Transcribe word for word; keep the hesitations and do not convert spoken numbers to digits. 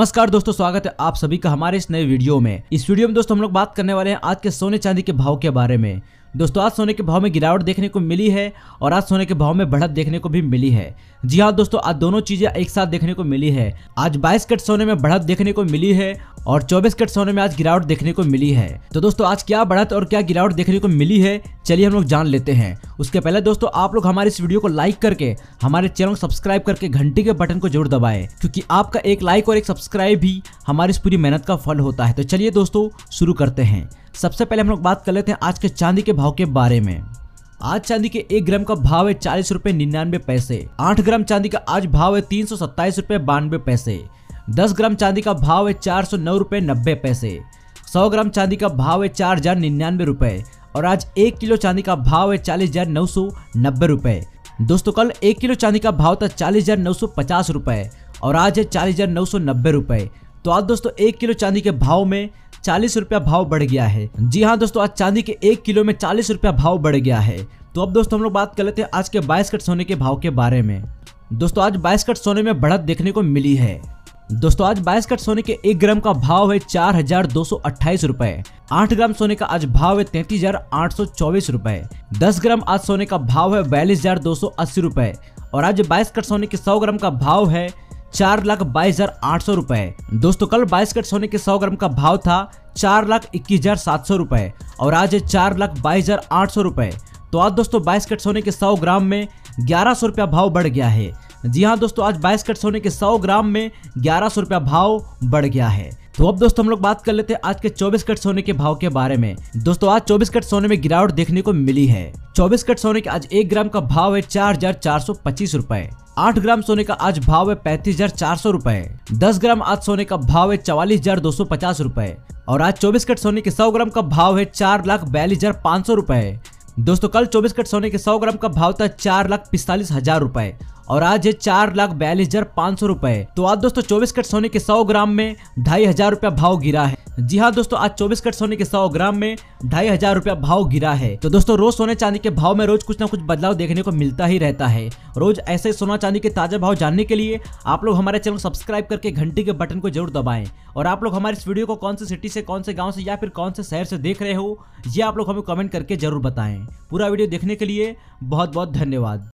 नमस्कार दोस्तों, स्वागत है आप सभी का हमारे इस नए वीडियो में। इस वीडियो में दोस्तों हम लोग बात करने वाले हैं आज के सोने चांदी के भाव के बारे में। दोस्तों आज सोने के भाव में गिरावट देखने को मिली है और आज सोने के भाव में बढ़त देखने को भी मिली है। जी हाँ दोस्तों, आज दोनों चीजें एक साथ देखने को मिली है। आज बाईस कैरेट सोने में बढ़त देखने को मिली है और चौबीस कैरेट सोने में आज गिरावट देखने को मिली है। तो दोस्तों आज क्या बढ़त और क्या गिरावट देखने को मिली है, चलिए हम लोग जान लेते हैं। उसके पहले दोस्तों आप लोग हमारे इस वीडियो को लाइक करके हमारे चैनल को सब्सक्राइब करके घंटी के बटन को जरूर दबाएं, क्योंकि आपका एक लाइक और एक सब्सक्राइब भी हमारी इस पूरी मेहनत का फल होता है। तो चलिए दोस्तों शुरू करते हैं। सबसे पहले हम लोग बात कर लेते हैं आज के चांदी के भाव के बारे में। आज चांदी के एक ग्राम का भाव है चालीस रुपए निन्यानवे पैसे। आठ ग्राम चांदी का आज भाव है तीन सौ सत्ताईस रुपए बानवे पैसे। दस ग्राम चांदी का भाव है चार सौ नौ रुपए नब्बे पैसे। सौ ग्राम चांदी का भाव है चार हजार निन्यानवे रुपए और आज एक किलो चांदी का भाव है चालीस हजार नौ सौ नब्बे रुपए। दोस्तों कल एक किलो चांदी का भाव था चालीस हजार नौ सौ पचास रुपए और आज है चालीस हजार नौ सौ नब्बे रुपए। तो आज दोस्तों एक किलो चांदी के भाव में चालीस रुपया भाव बढ़ गया है। जी हाँ दोस्तों, आज चांदी के एक किलो में चालीस रुपया भाव बढ़ गया है। तो अब दोस्तों हम लोग बात कर लेते हैं आज के बाईस कैरेट सोने के भाव के बारे में। दोस्तों आज बाईस कैरेट सोने में बढ़त देखने को मिली है। दोस्तों आज बाईस कैरेट सोने के एक ग्राम का भाव है चार हजार दो सौ अट्ठाईस रुपए। आठ ग्राम सोने का आज भाव है तैतीस हजार आठ सौ चौबीस रुपए। दस ग्राम आज सोने का भाव है बयालीस हजार दो सौ अस्सी रुपए और आज बाईस कैरेट सोने के सौ ग्राम का भाव है चार लाख बाईस हजार आठ सौ रुपए। दोस्तों कल बाईस कैरेट सोने के सौ ग्राम का भाव था चार लाख इक्कीस हजार सात सौ रुपए और आज है चार लाख बाईस हजार आठ सौ रुपए। तो आज दोस्तों बाईस कैरेट सोने के सौ ग्राम में ग्यारह सौ रुपया भाव बढ़ गया है। जी हाँ दोस्तों, आज बाईस कैरेट सोने के सौ ग्राम में ग्यारह सौ रुपया भाव बढ़ गया है। तो अब दोस्तों हम लोग बात कर लेते हैं आज के चौबीस कैरेट सोने के भाव के बारे में। दोस्तों आज चौबीस कैरेट सोने में गिरावट देखने को मिली है। चौबीस कैरेट सोने के आज एक ग्राम का भाव है चार हजार चार सौ पच्चीस रुपए। आठ ग्राम सोने का आज भाव है पैंतीस हजार चार सौ रुपए। दस ग्राम आज सोने का भाव है चवालीस हजार दो सौ पचास रुपए और आज चौबीस कैरेट सोने के सौ ग्राम का भाव है चार लाख बयालीस हजार पाँच सौ रुपए। दोस्तों कल चौबीस कैरेट सोने के सौ ग्राम का भाव था चार लाख पिस्तालीस हजार रुपए और आज है चार लाख बयालीस हजार पाँच सौ रुपए। तो आज दोस्तों चौबीस कैरेट सोने के सौ ग्राम में ढाई हजार रुपया भाव गिरा है। जी हाँ दोस्तों, आज चौबीस कैरेट सोने के सौ ग्राम में ढाई हजार रुपया भाव गिरा है। तो दोस्तों रोज सोने चांदी के भाव में रोज कुछ ना कुछ बदलाव देखने को मिलता ही रहता है। रोज ऐसे ही सोना चांदी के ताजा भाव जानने के लिए आप लोग हमारे चैनल सब्सक्राइब करके घंटी के बटन को जरूर दबाएं। और आप लोग हमारे इस वीडियो को कौन से सिटी से, कौन से गाँव से या फिर कौन से शहर से देख रहे हो, ये आप लोग हमें कमेंट करके जरूर बताएं। पूरा वीडियो देखने के लिए बहुत बहुत धन्यवाद।